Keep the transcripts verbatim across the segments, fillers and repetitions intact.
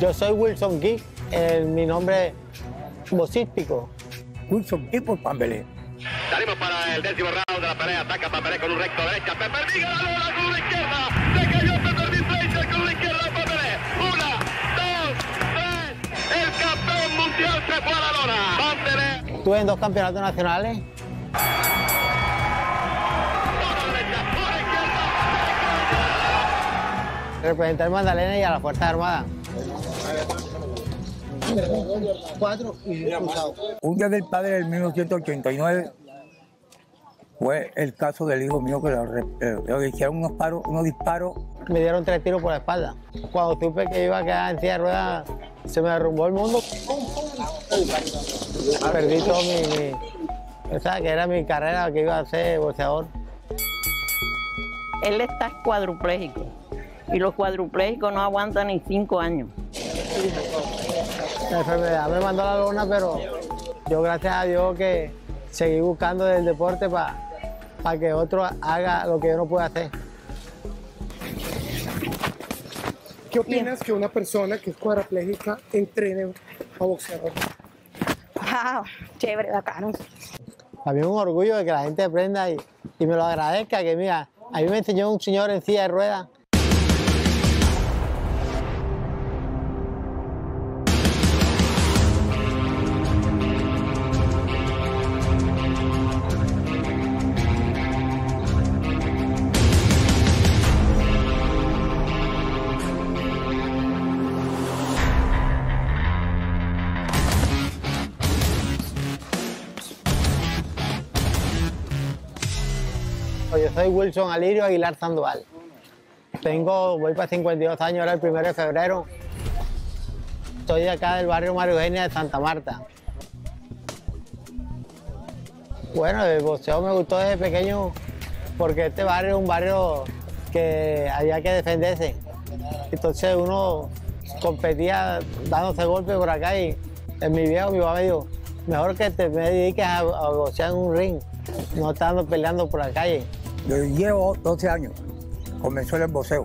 Yo soy Wilson Geek, eh, mi nombre es vocístico. Wilson Geek por Pambelé. Salimos para el décimo round de la pelea, ataca Pambelé con un recto derecha, Pepper la bola con una izquierda, se cayó Pepper Fleischer con una izquierda de Pambelé, una, dos, tres, el campeón mundial se fue a la lona, Pambelé. Estuve en dos campeonatos nacionales. Representar Magdalena y a la Fuerza Armada. Cuatro y cruzado. Un día del padre del mil novecientos ochenta y nueve fue el caso del hijo mío que le hicieron unos, paros, unos disparos. Me dieron tres tiros por la espalda. Cuando supe que iba a quedar en silla de ruedas, se me derrumbó el mundo. Perdí todo mi, mi o sea, que era mi carrera, que iba a ser boxeador. Él está cuadruplégico. Y los cuadruplégicos no aguantan ni cinco años. La enfermedad me mandó a la lona, pero yo gracias a Dios que seguí buscando del deporte para pa que otro haga lo que yo no puedo hacer. ¿Qué opinas que una persona que es cuadraplégica entrene a boxeador? ¡Wow! Chévere, bacano. A mí es un orgullo de que la gente aprenda y, y me lo agradezca, que mira, a mí me enseñó un señor en silla de ruedas. Yo soy Wilson Alirio Aguilar Sandoval. Tengo, voy para cincuenta y dos años, ahora el primero de febrero. Estoy acá del barrio María Eugenia de Santa Marta. Bueno, el boxeo me gustó desde pequeño porque este barrio es un barrio que había que defenderse. Entonces uno competía dándose golpes por acá y en mi viejo, mi papá me dijo, mejor que te me dediques a, a boxear en un ring, no estando peleando por la calle. Yo llevo doce años, comenzó el boxeo.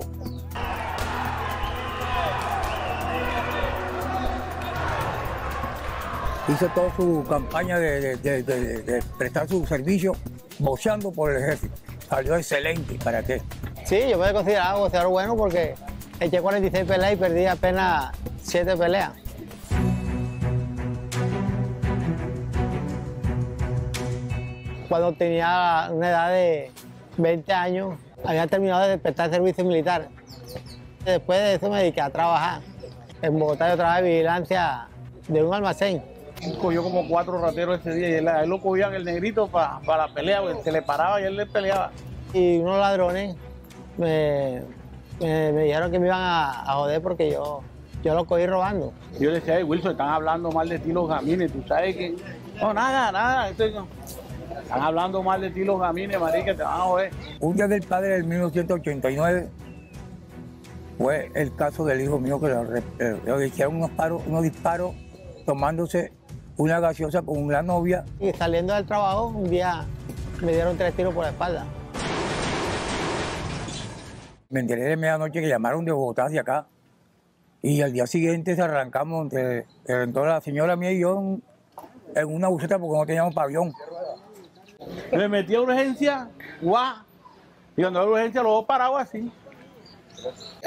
Hizo toda su campaña de, de, de, de, de prestar su servicio boxeando por el ejército. Salió excelente, ¿para qué? Sí, yo me consideraba boxeador bueno porque eché cuarenta y seis peleas y perdí apenas siete peleas. Cuando tenía una edad de veinte años, había terminado de prestar servicio militar. Después de eso me dediqué a trabajar. En Bogotá yo trabajaba de vigilancia de un almacén. Cogió como cuatro rateros ese día y él, él lo cogían el negrito para pa la pelea, porque se le paraba y él le peleaba. Y unos ladrones me, me, me dijeron que me iban a, a joder porque yo, yo los cogí robando. Yo le decía, Wilson, están hablando mal de ti los gamines, tú sabes que... No, nada, nada. Entonces, están hablando mal de ti los gamines, marica, te van a joder. Un día del padre del mil novecientos ochenta y nueve fue el caso del hijo mío que le hicieron unos, paros, unos disparos tomándose una gaseosa con una novia. Y saliendo del trabajo, un día me dieron tres tiros por la espalda. Me enteré de medianoche que llamaron de Bogotá hacia acá. Y al día siguiente se arrancamos entre, entre la señora mía y yo en, en una buseta porque no teníamos pabellón. Me metí a urgencia, guau, y cuando era urgencia los dos parados así.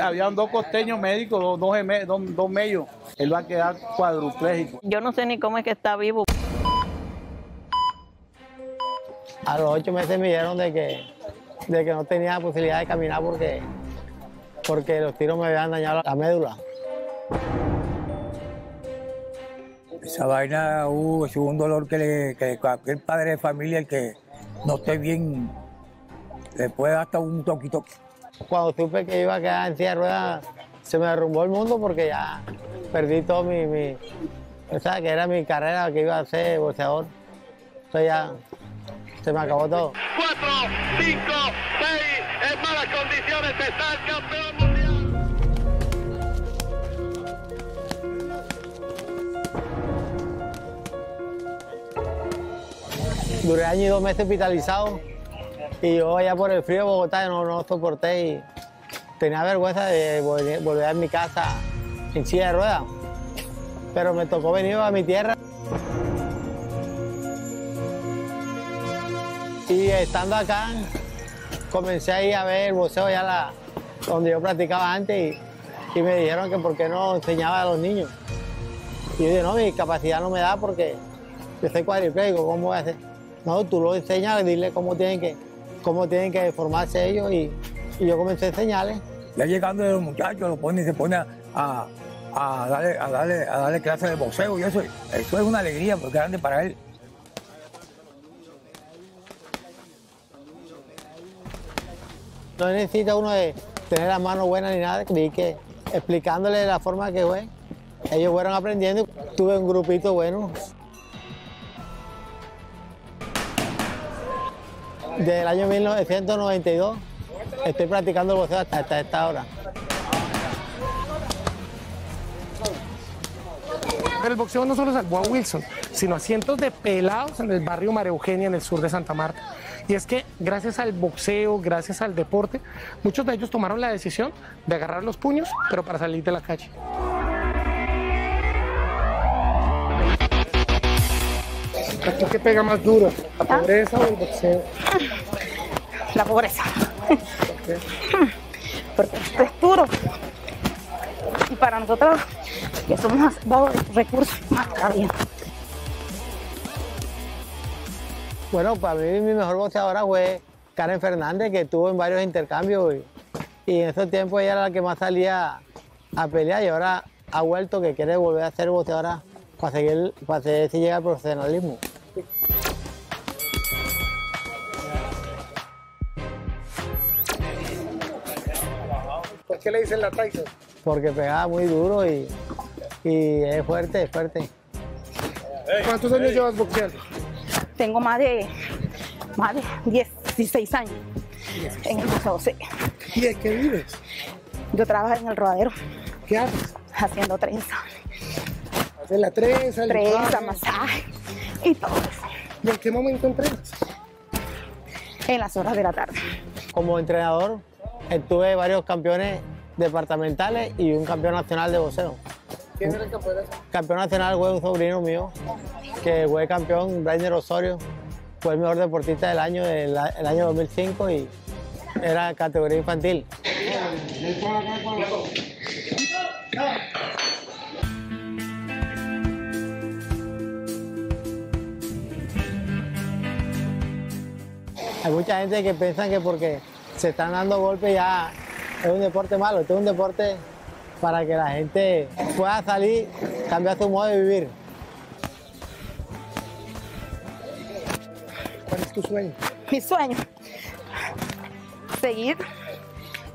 Habían dos costeños médicos, dos, dos, dos, dos mellos. Él va a quedar cuadruplégico. Yo no sé ni cómo es que está vivo. A los ocho meses me dijeron de que, de que no tenía la posibilidad de caminar porque, porque los tiros me habían dañado la médula. Esa vaina, uh, es un dolor que, le, que cualquier padre de familia el que no esté bien le puede dar hasta un toqui-toqui. Cuando supe que iba a quedar en silla de ruedas, se me derrumbó el mundo porque ya perdí todo mi, mi o sea, que era mi carrera, que iba a ser boxeador. Entonces ya se me acabó todo. Cuatro, cinco, seis, en malas condiciones está el campeón mundial. Duré año y dos meses hospitalizado y yo allá por el frío de Bogotá no, no soporté y tenía vergüenza de volver, volver a mi casa en silla de ruedas, pero me tocó venir a mi tierra. Y estando acá, comencé ahí a ver el boxeo, ya la, donde yo practicaba antes, y, y me dijeron que por qué no enseñaba a los niños. Y yo dije, no, mi capacidad no me da porque yo soy cuadripléjico, ¿cómo voy a hacer? No, tú lo enseñas, dile cómo tienen que, cómo tienen que formarse ellos, y, y yo comencé a enseñarles. Ya llegando los muchachos, los ponen, se pone a, a, a darle, a darle, a darle clases de boxeo, y eso, eso es una alegría porque grande para él. No necesita uno de tener las manos buenas ni nada, vi que explicándole la forma que fue, ellos fueron aprendiendo, tuve un grupito bueno. Desde el año mil novecientos noventa y dos estoy practicando el boxeo hasta, hasta esta hora. Pero el boxeo no solo salvó a Wilson, sino a cientos de pelados en el barrio María Eugenia, en el sur de Santa Marta. Y es que gracias al boxeo, gracias al deporte, muchos de ellos tomaron la decisión de agarrar los puños, pero para salir de la calle. ¿Aquí qué pega más duro? ¿La pobreza o el boxeo? La pobreza. ¿Por qué? Porque esto es duro. Y para nosotros, que somos bajos de recursos, más todavía. Bueno, para mí mi mejor boxeadora fue Karen Fernández, que estuvo en varios intercambios. Y, y en esos tiempos ella era la que más salía a pelear, y ahora ha vuelto, que quiere volver a ser boxeadora para seguir, para seguir si llega al profesionalismo. ¿Por qué le dicen la Tyson? Porque pegaba muy duro y, y es fuerte, es fuerte. ¿Cuántos años llevas boxeando? Tengo más de, más de dieciséis años en el boxeo. Sí. ¿Y de qué vives? Yo trabajo en el rodadero. ¿Qué haces? Haciendo trenza. ¿Haces la trenza? El trenza, masaje y todo eso. ¿Y en qué momento entrenas? En las horas de la tarde. Como entrenador, estuve varios campeones departamentales y un campeón nacional de boxeo. ¿Quién era el campeón? Campeón nacional fue un sobrino mío, que fue campeón, Rainer Osorio. Fue el mejor deportista del año, del año dos mil cinco, y era categoría infantil. Hay mucha gente que piensa que porque se están dando golpes ya es un deporte malo. Este es un deporte para que la gente pueda salir, cambiar su modo de vivir. ¿Cuál es tu sueño? Mi sueño, seguir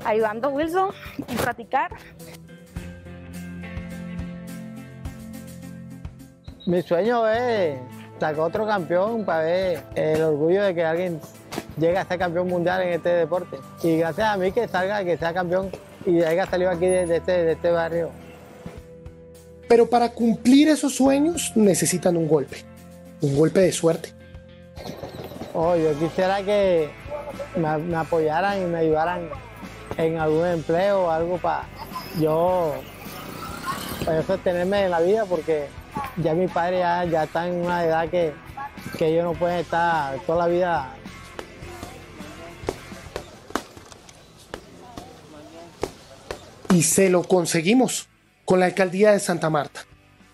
ayudando a Wilson y practicar. Mi sueño es sacar otro campeón para ver el orgullo de que alguien llegue a ser campeón mundial en este deporte. Y gracias a mí que salga, que sea campeón y haya salido aquí de, de, este, de este barrio. Pero para cumplir esos sueños necesitan un golpe, un golpe de suerte. Oh, yo quisiera que me, me apoyaran y me ayudaran en algún empleo o algo para yo, para yo sostenerme en la vida, porque ya mi padre ya, ya está en una edad que, que ellos no pueden estar toda la vida. Y se lo conseguimos con la alcaldía de Santa Marta.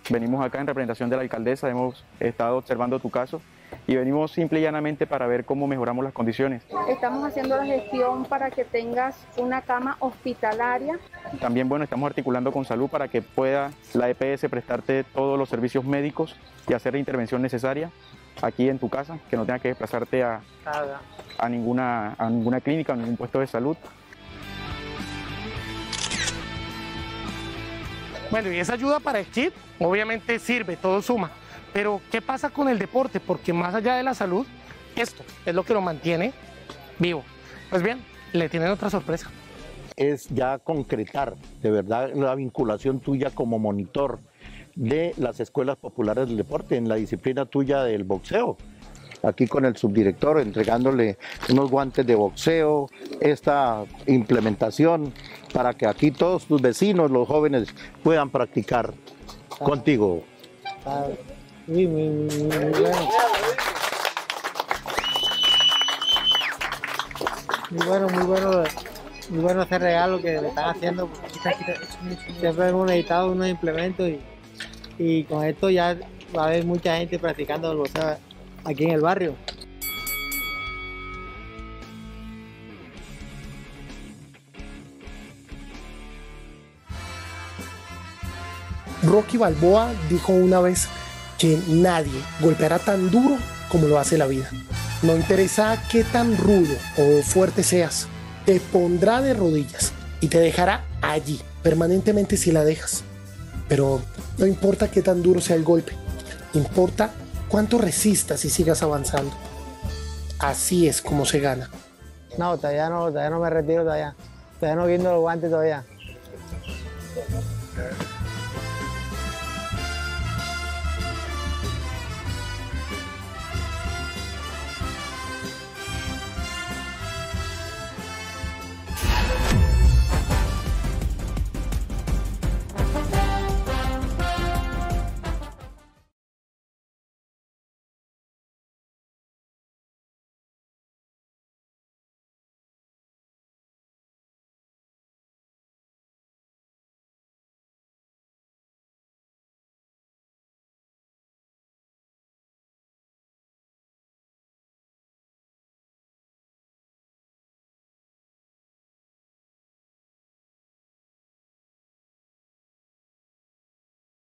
Venimos acá en representación de la alcaldesa, hemos estado observando tu caso y venimos simple y llanamente para ver cómo mejoramos las condiciones. Estamos haciendo la gestión para que tengas una cama hospitalaria. También, bueno, estamos articulando con salud para que pueda la E P S prestarte todos los servicios médicos y hacer la intervención necesaria aquí en tu casa, que no tengas que desplazarte a, a, ninguna, a ninguna clínica, a ningún puesto de salud. Bueno, y esa ayuda para el Kid obviamente sirve, todo suma. Pero, ¿qué pasa con el deporte? Porque más allá de la salud, esto es lo que lo mantiene vivo. Pues bien, le tienen otra sorpresa. Es ya concretar, de verdad, la vinculación tuya como monitor de las escuelas populares del deporte en la disciplina tuya del boxeo. Aquí con el subdirector entregándole unos guantes de boxeo, esta implementación para que aquí todos tus vecinos, los jóvenes, puedan practicar ah, contigo. Ah, muy, muy, muy bueno. Muy bueno, muy bueno, muy bueno este regalo que le están haciendo. Siempre hemos necesitado unos implementos y, y con esto ya va a haber mucha gente practicando el boxeo aquí en el barrio. Rocky Balboa dijo una vez que nadie golpeará tan duro como lo hace la vida. No interesa qué tan rudo o fuerte seas, te pondrá de rodillas y te dejará allí permanentemente si la dejas. Pero no importa qué tan duro sea el golpe, importa cuánto resistas y sigas avanzando. Así es como se gana. No, todavía no, todavía no me retiro, todavía. Todavía no viendo los guantes todavía.